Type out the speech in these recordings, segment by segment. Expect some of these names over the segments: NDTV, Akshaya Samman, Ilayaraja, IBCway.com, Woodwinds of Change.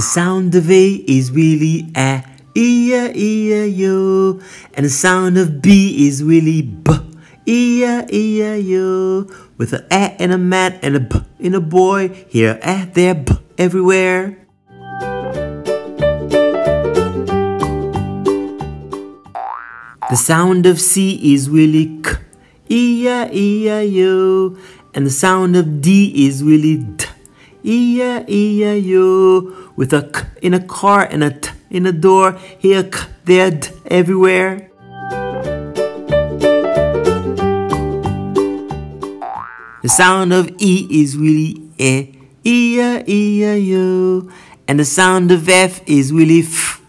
The sound of A is really A, E-A-E-A-yo. And the sound of B is really B, E-A-E-A-yo. With an A in a man and a B in a boy. Here A, there B, everywhere. The sound of C is really K, E-A-E-A-yo. And the sound of D is really D, E-A-E-A-yo. With a K in a car and a T in a door. Here K, there D, everywhere. The sound of E is really E, E-A-E-A-yo. And the sound of F is really F,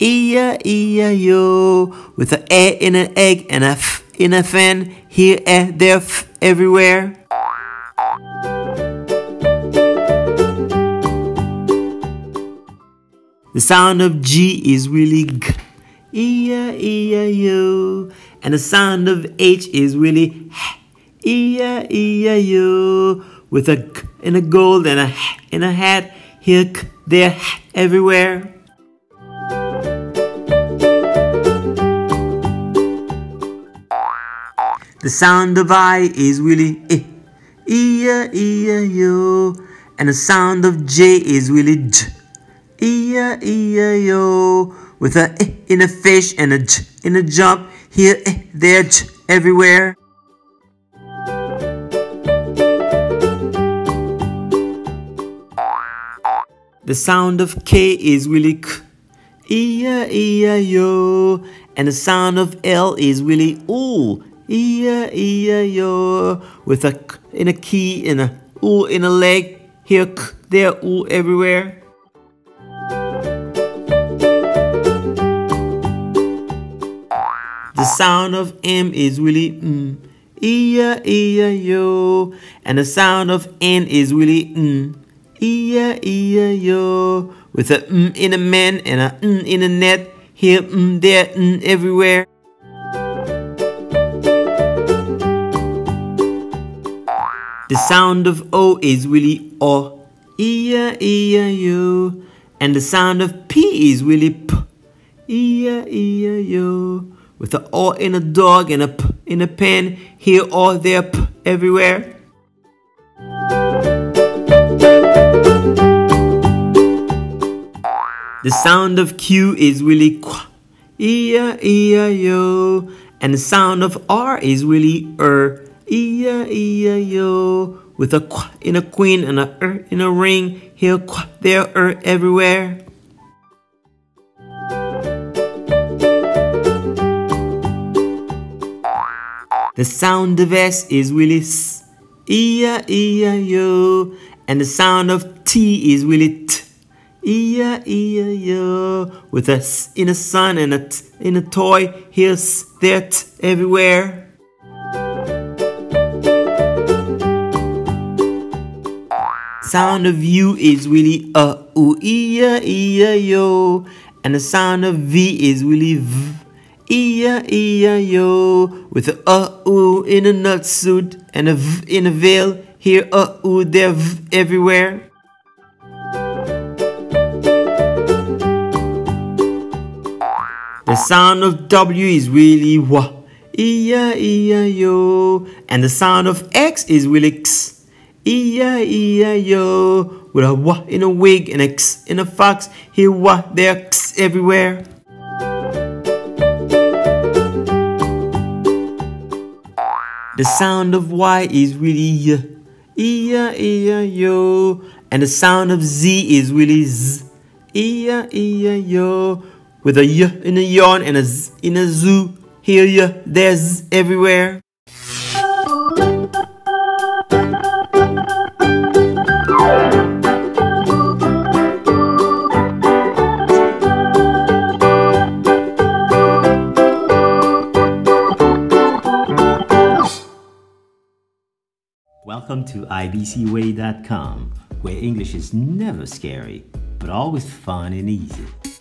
E-A-E-A-yo. With an A in an egg and a F in a fan. Here A, there F, everywhere. The sound of G is really G, E-A-E-A-yo. And the sound of H is really H, E-A-E-A-yo. With a G in a gold and a H in a hat. Here K, there H, everywhere. The sound of I is really I, E-A-E-A-yo. And the sound of J is really J, E-A-E-A-yo. With a I in a fish and a J in a jump. Here I, there J, everywhere. The sound of K is really K, E-A-E-A-yo. And the sound of L is really O, E-A-E-A-yo. With a K in a key and a O in a leg. Here K, there O, everywhere. The sound of M is really M, E-A-E-A-yo. And the sound of N is really N, E-A-E-A-yo. With a M in a man and a N in a net. Here M, there N, everywhere. The sound of O is really O, E-A-E-A-yo. And the sound of P is really P, E-A-E-A-yo. With an O in a dog and a P in a pen. Here O, there P, everywhere. The sound of Q is really Q, E-A-E-A-yo. And the sound of R is really E-A-E-A-yo. With a Q in a queen and a R in a ring. Here Q, there R, everywhere. The sound of S is really S, E-A-E-A-yo. And the sound of T is really T, E-A-E-A-yo. With a S in a sun and a T in a toy. Here's there T, everywhere. Sound of U is really A, O, E-A-E-A-yo. And the sound of V is really V, E-A-E-A-yo. With an A-O in a nutsuit and a V in a veil. Here A-O, there V, everywhere. The sound of W is really W, E-A-E-A-yo. And the sound of X is really X, E-A-E-A-yo. With a W in a wig and X in a fox. Here W, there X, everywhere. The sound of Y is really Y, E-A-E-A-yo. And the sound of Z is really Z, E-A-E-A-yo. With a Y in a yarn and a Z in a zoo. Here Y, there Z, everywhere. Welcome to IBCway.com, where English is never scary, but always fun and easy.